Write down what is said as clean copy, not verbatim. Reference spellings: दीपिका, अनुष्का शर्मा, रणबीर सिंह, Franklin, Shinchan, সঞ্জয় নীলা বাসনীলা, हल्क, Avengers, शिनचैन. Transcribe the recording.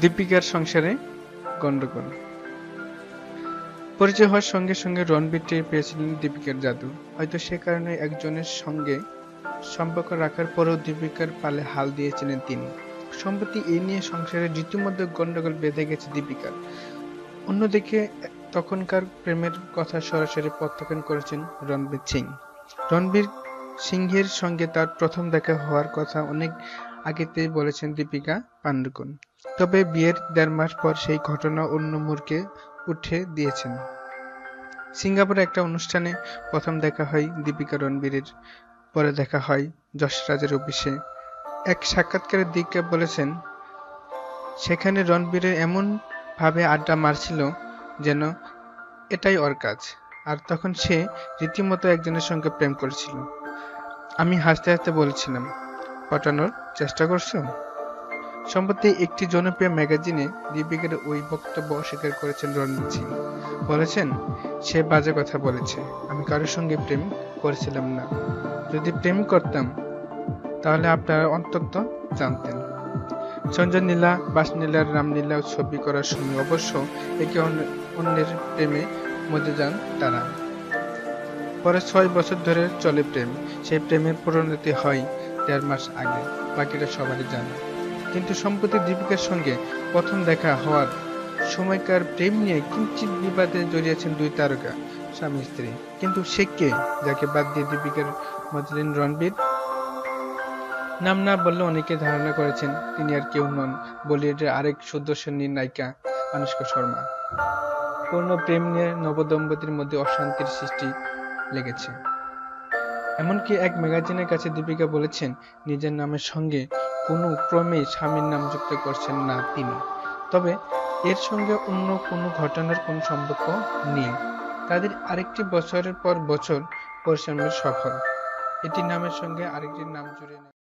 दीपिकार संसारे गंडगोल परिचय होवार संगे संगे रणबीर टेर पेयेछिलेन दीपिकार जादू हयतो से कारणे एकजनेर संगे सम्पर्क राखार परेओ दीपिकार पाले हाल दिएछिलेन तिनि सम्प्रति ए निये संसारे इतिमध्ये गंडगोल बेधे गेछे दीपिकार अन्यदिके तखनकार प्रेमेर कथा सरासरि प्रत्याख्यान करेछेन रणबीर सिंह। रणबीर सिंहेर संगे तार प्रथम देखा होवार कथा अनेक आगेतेई बोलेछेन दीपिका पाडुकोण तबे बियेर ১.৫ मास पर सेई घटना अन्य मोड़के उठे दिएछेन। सिंगापुरे एकटा अनुष्ठाने प्रथम देखा हय दीपिका रणबीरेर परे देखा हय जशराजेर अफिसे एक साक्षात्कारे दीपिका बोलेछेन सेखाने रणबीरे एमन भावे आड्डा मारछिलो जेन एटाई ओर काज आर तखन से रीतिमतो एकजनेर संगे प्रेम करेछिलो। आमी हासते हासते बोलेछिलाम पटानोर चेष्टा करछो। सम्प्रति एक जनप्रिय मैगजिने दीपिकार ओई बक्तव्य अस्वीकार करेছেন रणबीर सिंह। বলেছেন সে বাজে কথা বলেছে, আমি কারোর সঙ্গে প্রেম করেছিলাম না, যদি প্রেম করতাম তাহলে আপনারা অন্তত জানতেন। সঞ্জয় নীলা বাসনীলার রামলীলা ছবি করার সময় অবশ্য একে অন্যের প্রেমে মধ্যে যান তারা। পরে ৬ বছর ধরে চলে প্রেম, সেই প্রেমের পরিণতি হয় ১.৫ মাস আগে, বাকিটা সবারই জানে। किन्तु सम्प्रति दीपिकार संगे प्रथम देखा हवार समयकार प्रेम निये किंचित विवादे जड़िएछेन दुई तारका स्वामी स्त्री। किन्तु से के जाके बाद दिए दीपिकार मजलिन रणबीर नाम ना बोलले अनेके धारणा करेछेन तिनि आर केउ नन बलिउडेर आरेक सुदर्शनी नायिका अनुष्का शर्मा। पुरानो प्रेम निये नवदम्पतिर मध्य अशांतिर सृष्टि लेगेछे। एमनकि एक मैगजिनेर काछे दीपिका बोलेछेन निजेर नामेर संगे কোনো ক্রমে স্বামীর নাম যুক্ত করছেন না তিনি, তবে এর সঙ্গে অন্য কোনো ঘটনার কোনো সম্পর্ক নেই। তাদের আরেকটি বছরের পর বছর পরিশ্রমের সফল এটি নামের সঙ্গে আরেকটি নাম জুড়ে